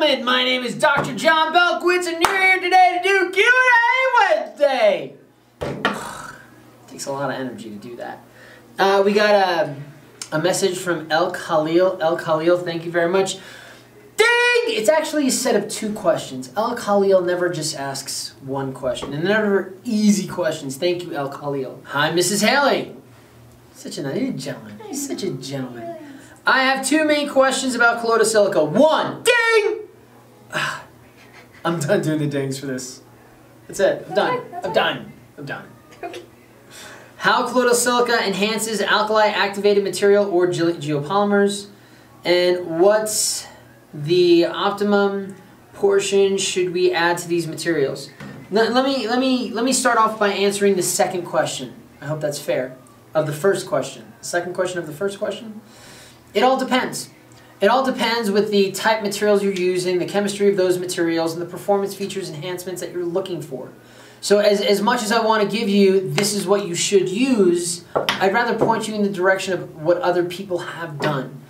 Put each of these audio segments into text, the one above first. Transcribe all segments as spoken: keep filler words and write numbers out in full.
gentlemen, my name is Doctor John Belkowitz, and you're here today to do Q and A Wednesday. Takes a lot of energy to do that. Uh, we got a, a message from El Khalil. El Khalil, thank you very much. Ding! It's actually a set of two questions. El Khalil never just asks one question, and never easy questions. Thank you, El Khalil. Hi, Missus Haley. Such a nice gentleman. He's such a gentleman. I have two main questions about colloidal silica. One, ding! Ah, I'm done doing the dings for this. That's it. I'm done. I'm done. I'm done. Okay. How colloidal silica enhances alkali-activated material or ge geopolymers, and what's the optimum portion should we add to these materials? Now, let me let me let me start off by answering the second question. I hope that's fair. Of the first question, second question of the first question. It all depends. It all depends with the type materials you're using, the chemistry of those materials, and the performance features enhancements that you're looking for. So as, as much as I want to give you, this is what you should use, I'd rather point you in the direction of what other people have done.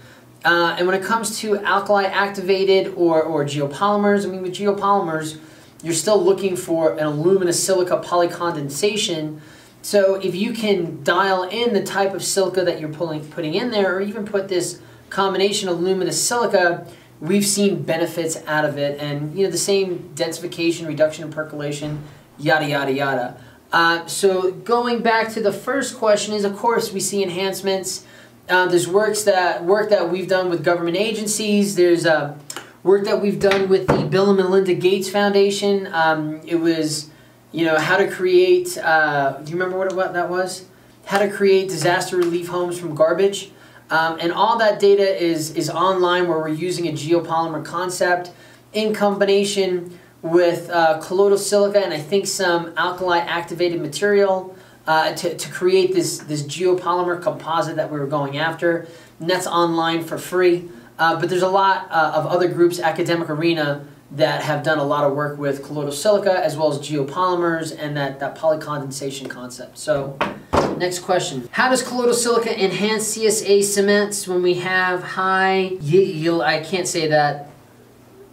Uh, and when it comes to alkali-activated or, or geopolymers, I mean with geopolymers, you're still looking for an aluminous silica polycondensation. So if you can dial in the type of silica that you're pulling, putting in there, or even put this combination aluminous silica, we've seen benefits out of it. And you know, the same densification, reduction in percolation, yada, yada, yada. Uh, so going back to the first question is, of course, we see enhancements. Uh, there's works that, work that we've done with government agencies. There's uh, work that we've done with the Bill and Melinda Gates Foundation. Um, it was... You know, how to create, uh, do you remember what, it, what that was? How to create disaster relief homes from garbage. Um, and all that data is, is online, where we're using a geopolymer concept in combination with uh, colloidal silica and I think some alkali-activated material uh, to, to create this, this geopolymer composite that we were going after. And that's online for free. Uh, but there's a lot uh, of other groups, academic arena, that have done a lot of work with colloidal silica as well as geopolymers and that, that polycondensation concept. So next question. How does colloidal silica enhance C S A cements when we have high yield, I can't say that,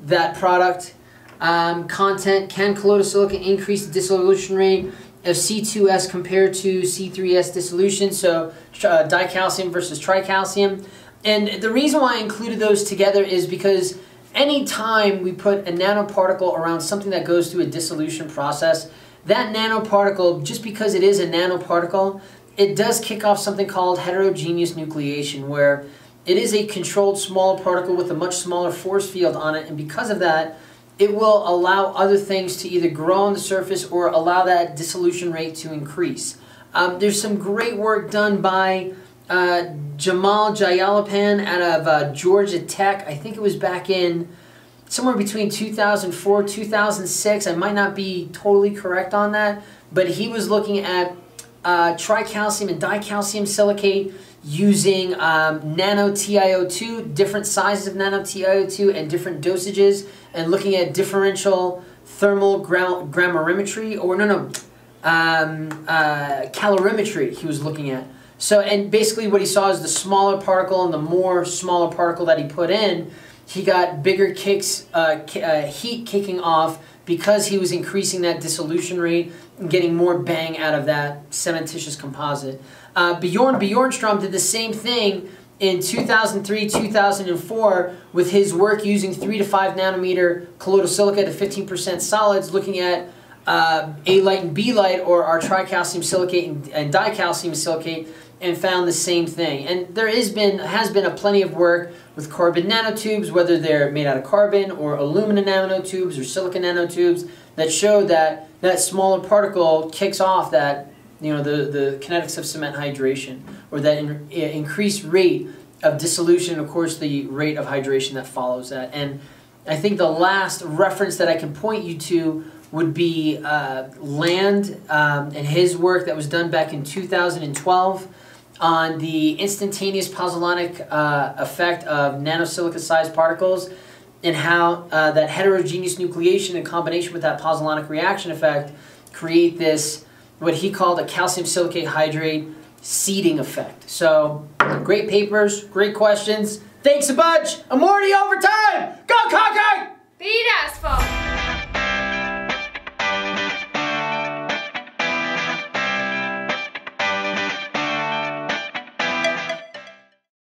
that product um, content? Can colloidal silica increase the dissolution rate of C two S compared to C three S dissolution? So uh, dicalcium versus tricalcium. And the reason why I included those together is because anytime we put a nanoparticle around something that goes through a dissolution process, that nanoparticle, just because it is a nanoparticle, it does kick off something called heterogeneous nucleation, where it is a controlled smaller particle with a much smaller force field on it, and because of that, it will allow other things to either grow on the surface or allow that dissolution rate to increase. Um, there's some great work done by Uh, Jamal Jayalapan out of uh, Georgia Tech. I think it was back in somewhere between two thousand four, two thousand six. I might not be totally correct on that, but he was looking at uh, tricalcium and dicalcium silicate using um, nano T i O two, different sizes of nano T i O two and different dosages, and looking at differential thermal gra grammarimetry, or no, no, um, uh, calorimetry he was looking at. So, and basically what he saw is the smaller particle and the more smaller particle that he put in, he got bigger kicks, uh, uh, heat kicking off because he was increasing that dissolution rate and getting more bang out of that cementitious composite. Uh, Bjorn Bjornstrom did the same thing in two thousand three, two thousand four with his work using three to five nanometer colloidal silica to fifteen percent solids, looking at uh, A light and B light, or our tricalcium silicate and, and dicalcium silicate, and found the same thing. And there is been, has been a plenty of work with carbon nanotubes, whether they're made out of carbon or aluminum nanotubes or silicon nanotubes, that show that that smaller particle kicks off that, you know, the, the kinetics of cement hydration, or that in, increased rate of dissolution, and of course the rate of hydration that follows that. And I think the last reference that I can point you to would be uh, Land um, and his work that was done back in two thousand twelve on the instantaneous pozzolanic uh, effect of nanosilica-sized particles, and how uh, that heterogeneous nucleation in combination with that pozzolanic reaction effect create this, what he called a calcium silicate hydrate seeding effect. So, great papers, great questions. Thanks a bunch. I'm already over time. Go Cockeye! Be it asphalt.